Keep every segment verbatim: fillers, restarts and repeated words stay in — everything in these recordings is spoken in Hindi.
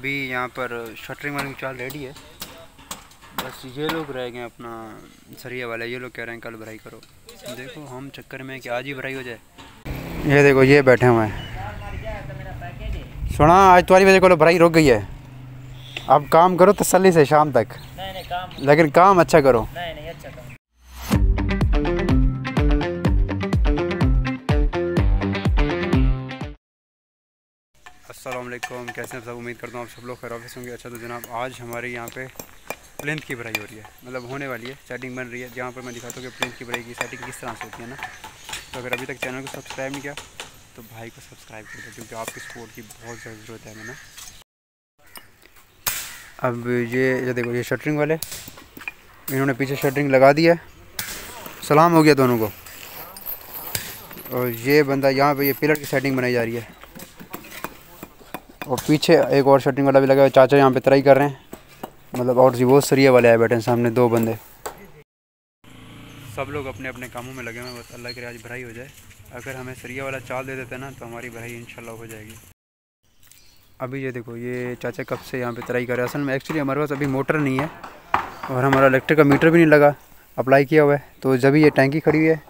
अभी यहाँ पर शटरिंग वाली चाल रेडी है, बस ये लोग रह गए अपना सरिया वाले, ये लोग कह रहे हैं कल भराई करो। देखो हम चक्कर में कि आज ही भराई हो जाए। ये देखो ये बैठे हुए हैं, सुना आज तुम्हारी वजह को भराई रुक गई है, अब काम करो तसल्ली से शाम तक। नहीं, नहीं, काम लेकिन काम अच्छा करो। नहीं, नहीं, अच्छा काम। अस्सलामुअलैकुम, कैसे हैं सब? उम्मीद करता हूँ आप सब लोग खैरियत से होंगे। अच्छा तो जनाब आज हमारे यहाँ पे प्लिंथ की भराई हो रही है, मतलब होने वाली है, सेटिंग बन रही है। जहाँ पर मैं दिखाता हूँ कि प्लिंथ की भराई की सेटिंग किस तरह से होती है ना। तो अगर अभी तक चैनल को सब्सक्राइब नहीं किया तो भाई को सब्सक्राइब कर दो, क्योंकि आपकी सपोर्ट की बहुत ज़रूरत है ना। अब ये ये देखो ये शटरिंग वाले, इन्होंने पीछे शटरिंग लगा दी है, सलाम हो गया दोनों को। और ये बंदा यहाँ पे ये पिलर की सेटिंग बनाई जा रही है, और पीछे एक और शटरिंग वाला भी लगा है। चाचा यहाँ पे तराई कर रहे हैं, मतलब और जी वो सरिया वाले आए बैठे हैं सामने दो बंदे। सब लोग अपने अपने कामों में लगे हुए हैं, बस अल्लाह के आज भराई हो जाए। अगर हमें सरिया वाला चाल दे देते हैं ना तो हमारी भराई इंशाल्लाह हो जाएगी। अभी ये देखो ये चाचा कब से यहाँ पे तराई कर रहे हैं। असल में एक्चुअली हमारे पास अभी मोटर नहीं है और हमारा इलेक्ट्रिक का मीटर भी नहीं लगा, अप्लाई किया हुआ है। तो जब ये टैंकी खड़ी है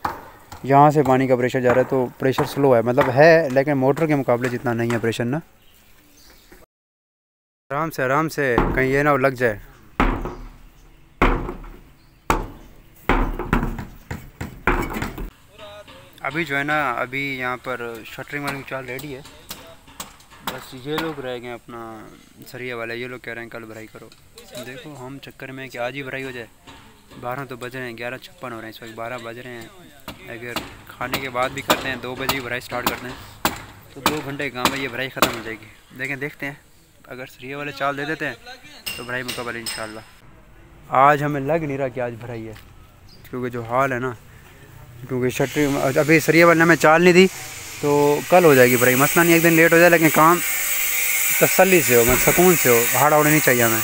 यहाँ से पानी का प्रेशर जा रहा है, तो प्रेशर स्लो है, मतलब है लेकिन मोटर के मुकाबले जितना नहीं है प्रेशर ना। आराम से आराम से, कहीं ये ना लग जाए। अभी जो है ना अभी यहाँ पर शटरिंग वाली चाल रेडी है, बस ये लोग रह गए अपना सरिया वाले, ये लोग कह रहे हैं कल भराई करो। देखो हम चक्कर में कि आज ही भराई हो जाए। बारह तो बज रहे हैं, ग्यारह छप्पन हो रहे हैं इस वक्त, बारह बज रहे हैं। अगर खाने के बाद भी करते हैं, दो बजे ही भराई स्टार्ट करते हैं, तो दो घंटे के काम में ये भराई ख़त्म हो जाएगी। लेकिन देखते हैं अगर सरिया वाले चाल दे देते हैं तो भराई मुकम्मल इंशाल्लाह। आज हमें लग नहीं रहा कि आज भराई है, क्योंकि जो हाल है ना, क्योंकि शटर अभी सरिया वाले ने हमें चाल नहीं दी, तो कल हो जाएगी भराई, मसला नहीं। एक दिन लेट हो जाए लेकिन काम तसल्ली से हो, मतलब सुकून से हो, हाड़ होने नहीं चाहिए हमें।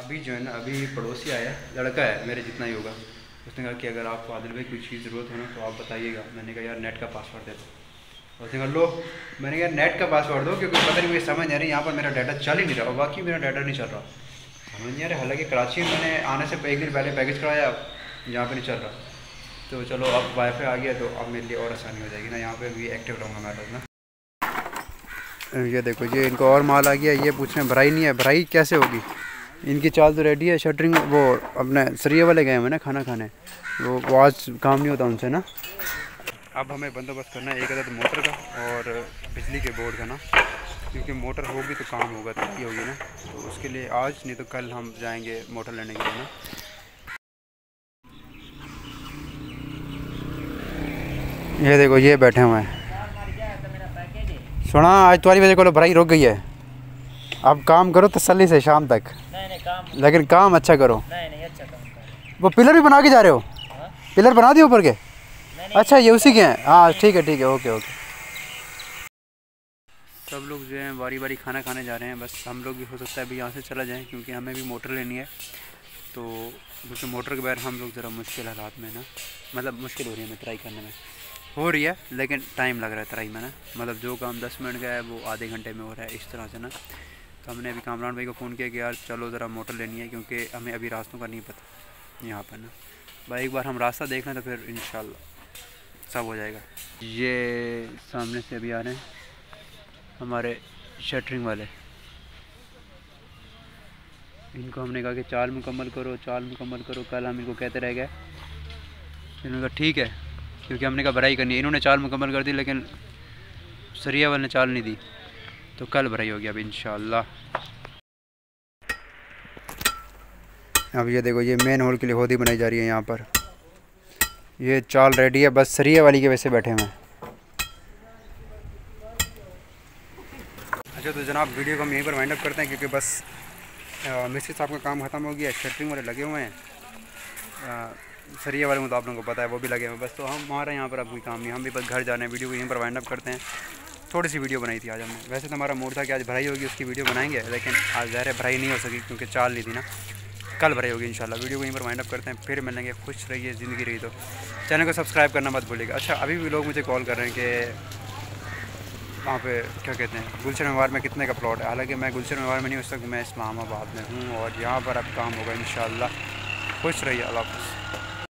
अभी जो है ना अभी पड़ोसी आया, लड़का है मेरे जितना ही होगा, उसने कहा कि अगर आपको आदिल भाई कोई चीज़ ज़रूरत हो ना तो आप बताइएगा। मैंने कहा यार नेट का पासवर्ड दे दो, उसने कहा लो। मैंने कहा नेट का पासवर्ड दो, क्योंकि पता नहीं मुझे समझ नहीं आ रही, यहाँ पर मेरा डाटा चल ही नहीं रहा, बाकी मेरा डाटा नहीं चल रहा, समझ नहीं आ रहा। हालांकि कराची में मैंने आने से एक दिन पहले पैकेज कराया, यहाँ पे नहीं चल रहा। तो चलो अब वाईफाई आ गया तो अब मेरे लिए और आसानी हो जाएगी ना, यहाँ पे भी एक्टिव रहूँगा मैं रोज ना। ये देखो ये इनको और माल आ गया, ये पूछ रहे हैं भराई नहीं है, भराई कैसे होगी? इनकी चाल तो रेडी है, शटरिंग वो अपने सरिया वाले गए हुए ना खाना खाने, वो वॉच काम नहीं होता उनसे ना। अब हमें बंदोबस्त करना है एक अदद मोटर का और बिजली के बोर्ड का ना, क्योंकि मोटर होगी तो काम होगा, तरक्की होगी ना। तो उसके लिए आज नहीं तो कल हम जाएंगे मोटर लेने के लिए ना। ये देखो ये बैठे हुए हैं, सुना आज तुम्हारी वजह को भराई रुक गई है, अब काम करो तसल्ली से शाम तक। नहीं, नहीं, काम लेकिन काम अच्छा करो। नहीं, नहीं, अच्छा काम करो। वो पिलर भी बना के जा रहे हो? हा? पिलर बना दिए ऊपर के? अच्छा ये उसी के हैं? हाँ ठीक है ठीक है, ओके ओके। सब लोग जो हैं बारी बारी खाना खाने जा रहे हैं, बस हम लोग भी हो सकता है अभी यहाँ से चला जाएं, क्योंकि हमें भी मोटर लेनी है। तो क्योंकि मोटर के बगैर हम लोग ज़रा मुश्किल हालात में ना, मतलब मुश्किल हो रही है हमें तराई करने में, हो रही है लेकिन टाइम लग रहा है तराई में ना, मतलब जो काम दस मिनट का है वो आधे घंटे में हो रहा है इस तरह से ना। तो हमने अभी कामरान भाई को फ़ोन किया कि यार चलो ज़रा मोटर लेनी है, क्योंकि हमें अभी रास्तों का नहीं पता यहाँ पर ना भाई। एक बार हम रास्ता देख लें तो फिर इंशाल्लाह सब हो जाएगा। ये सामने से अभी आ रहे हैं हमारे शटरिंग वाले, इनको हमने कहा कि चाल मुकम्मल करो चाल मुकम्मल करो, कल हम इनको कहते रह गए। इन्होंने कहा ठीक है, क्योंकि हमने कहा भराई करनी है। इन्होंने चाल मुकम्मल कर दी लेकिन सरिया वाले ने चाल नहीं दी, तो कल भराई होगी अब इंशाल्लाह। अब ये देखो ये मेन होल के लिए होदी बनाई जा रही है यहाँ पर, ये चाल रेडी है, बस सरिया वाली के वैसे बैठे हुए हैं। अच्छा तो जनाब वीडियो को हम यहीं पर वाइंड अप करते हैं, क्योंकि बस मिस्त्री साहब का काम ख़त्म हो गया, शटरिंग वाले लगे हुए हैं, सरिया वाले मुताबिक लोगों को पता है वो भी लगे हुए हैं। बस तो हम हमारे यहाँ पर अब कोई काम नहीं, हम भी बस घर जा रहे हैं। वीडियो को यहीं पर वाइंड अप करते हैं। थोड़ी सी वीडियो बनाई थी आज हमने, वैसे तो हमारा मूड था कि आज भराई होगी उसकी वीडियो बनाएंगे, लेकिन आज ज़ाहिर है भराई नहीं हो सकी क्योंकि चाल नहीं थी ना। कल भराई होगी इंशाल्लाह। वीडियो को यहीं पर वाइंड अप करते हैं, फिर मिलेंगे। खुश रहिए, ज़िंदगी रही तो चैनल को सब्सक्राइब करना मत भूलिएगा। अच्छा, अभी भी लोग मुझे कॉल कर रहे हैं कि वहाँ पे क्या कहते हैं गुलशन मेवाड़ में कितने का प्लॉट है। हालांकि मैं गुलशन मेवाड़ में नहीं, उस तक मैं इस्लामाबाद में हूँ और यहाँ पर अब काम होगा इंशाल्लाह। खुश रहिए, अल्लाह हाफ़िज़।